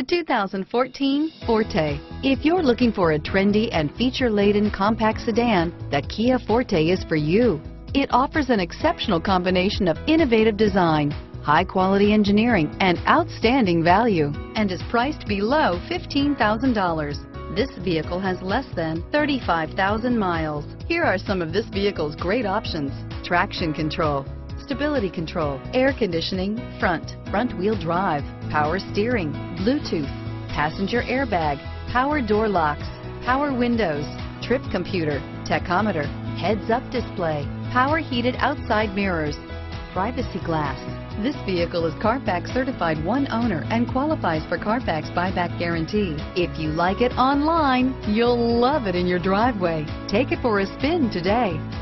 The 2014 Forte. If you're looking for a trendy and feature-laden compact sedan, the Kia Forte is for you. It offers an exceptional combination of innovative design, high-quality engineering, and outstanding value, and is priced below $15,000. This vehicle has less than 35,000 miles. Here are some of this vehicle's great options: traction control, stability control, air conditioning, front-wheel drive, power steering, Bluetooth, passenger airbag, power door locks, power windows, trip computer, tachometer, heads-up display, power heated outside mirrors, privacy glass. This vehicle is CarFax certified one owner and qualifies for CarFax buyback guarantee. If you like it online, you'll love it in your driveway. Take it for a spin today.